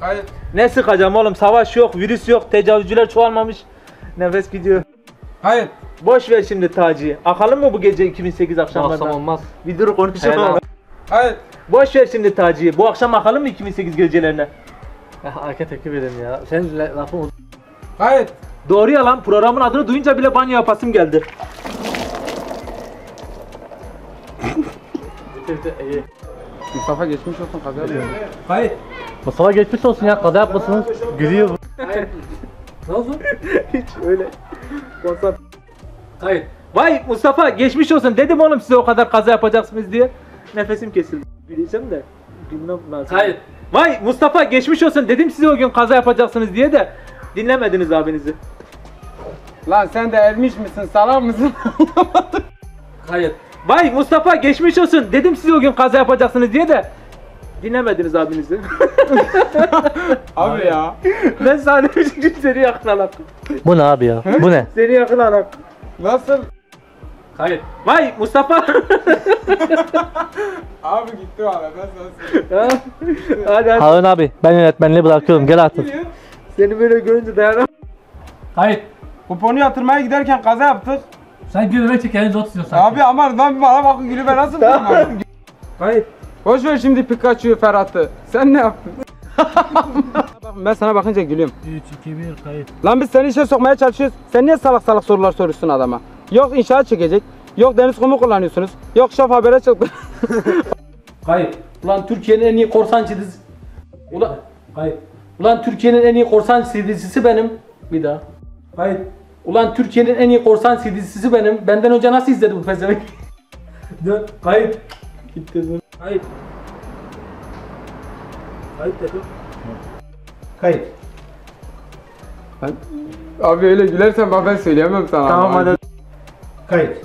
Hayır. Ne sıkacağım oğlum? Savaş yok, virüs yok, tecavüzcüler çoğalmamış. Nefes gidiyor. Hayır. Boş ver şimdi Taci'yi. Akalım mı bu gece 2008 akşamlardan? Akşam olmaz. Bir dur konuşalım. Hayır. Boş ver şimdi Taci'yi. Bu akşam akalım mı 2008 gecelerine? Ya hareket ekip edin ya. Sen lafın... Hayır. Doğru ya lan. Programın adını duyunca bile banyo yapasım geldi. Mustafa geçmiş olsun, kaza yapıyorsun. Hayır. Mustafa geçmiş olsun ya, kaza yapmasınız. Gülüyor bu. Hayır. Nasıl? Hiç öyle. Konsantre. Hayır. Vay Mustafa geçmiş olsun dedim oğlum size o kadar kaza yapacaksınız diye. Nefesim kesildi. Güleceğim de. Gülmem lazım. Hayır. Vay Mustafa geçmiş olsun dedim size o gün kaza yapacaksınız diye de. Dinlemediniz abinizi. Lan sen de ermiş misin, salak mısın? Hayır. Vay Mustafa geçmiş olsun dedim size o gün kaza yapacaksınız diye de dinlemediniz abinizi. Abi ya. Ben sadece seni yakın alak. Bu ne abi ya? Bu ne? Seni yakın alak. Nasıl? Hayır. Vay Mustafa. Abi gitti valla ben sana. Harun abi ben yönetmenliği bırakıyorum gel artık. Seni böyle görünce dayanamam. Hayır. Kuponu yatırmaya giderken kaza yaptık. Sen gülüme çık elinde oturuyor sanki. Abi aman lan bana bakın gülüme nasıl durmam. Hayır. Boş ver şimdi Pikachu'yu Ferhat'ı. Sen ne yaptın? Ben sana bakınca gülüyorum. 3, 2, 1 kayıt. Lan biz seni işe sokmaya çalışıyoruz. Sen niye salak salak sorular soruyorsun adama? Yok inşaat çekecek. Yok deniz kumu kullanıyorsunuz. Yok şaf habere çıktı. Hayır. Ulan Türkiye'nin en iyi korsan çizgisi. Ulan. Hayır. Ulan Türkiye'nin en iyi korsan çizgisi benim. Bir daha. Hayır. Ulan Türkiye'nin en iyi korsan CD'sisi benim. Benden önce nasıl izledi bu pezevenk? Dön. Kayıt. Gitti dön. Kayıt. Kayıt dedim. Kayıt. Ben... Abi öyle gülersen bak ben söyleyemem sana. Tamam hadi. Kayıt.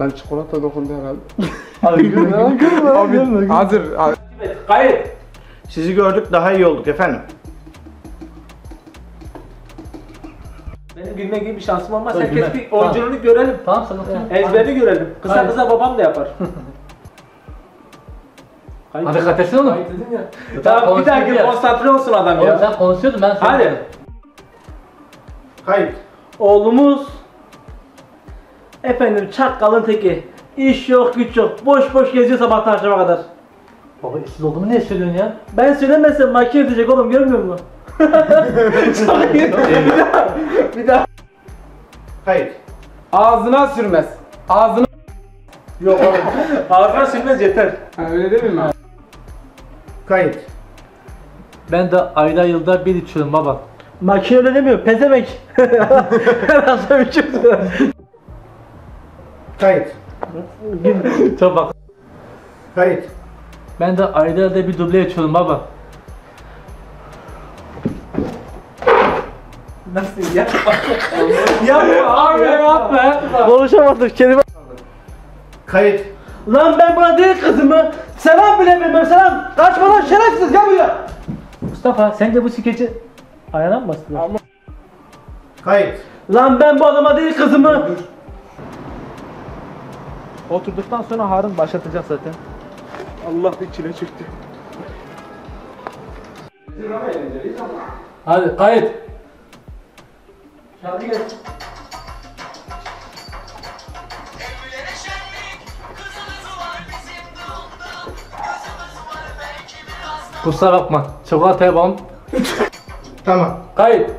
Ben çikolata dokundu herhalde. Abi gülme. Abi hazır. Kayıt. Sizi gördük daha iyi olduk efendim. Benim gülme gibi bir şansım olmaz. Söyle herkes gülme. Bir oyunculuğunu tamam. Görelim. Tamam sanatçı. Ezberi görelim. Kısa hayır. Kısa babam da yapar. Hadi katesin oğlum. Tamam bir dakika konsantre olsun adam ya. Oğlum sen konuşuyordun ben sana. Hadi. Kayıt. Oğlumuz efendim çakkalın teki. İş yok güç yok. Boş boş geziyor sabahtan akşama kadar. Baba işsiz olduğumu niye söylüyorsun ya? Ben söylemezsem makine edecek oğlum görmüyor musun? Çok iyi. Bir daha. Hayır. Ağzına sürmez. Ağzına. Yok oğlum. Ağzına sürmez yeter. Ha, öyle değil mi? Kayıt. Ben de ayda yılda bir içiyorum baba. Makine öyle demiyor. Pezemek. Herhalde içiyorum. Kayıt. Çok bak. Kayıt. Ben de ayda yılda bir duble içiyorum baba. Nasıl ya? Yapma abi yapma. Konuşamadık kelime. Kayıt. Lan ben buna değil kızımı. Selam bile bilmem selam. Kaçma lan şerefsiz gel buraya. Mustafa sence bu skeci ayağına mı bastırıyor? Kayıt. Lan ben bu adama değil kızımı. Oturduktan sonra Harun başlatacak zaten. Allah içine çıktı. Hadi kayıt. Hadi gel. Kusura bakma. Çikolata yapalım. Tamam. Kayıt.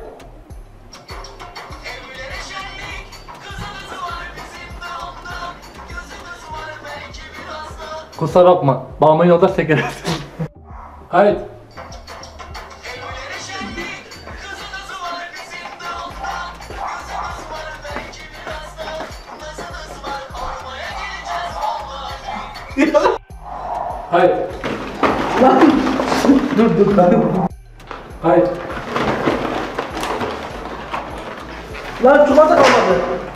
Kusura bakma. Bağımı yolda sekersin. Kayıt. Hayır. Dur lan. Hayır. Lan çubata kalmadı.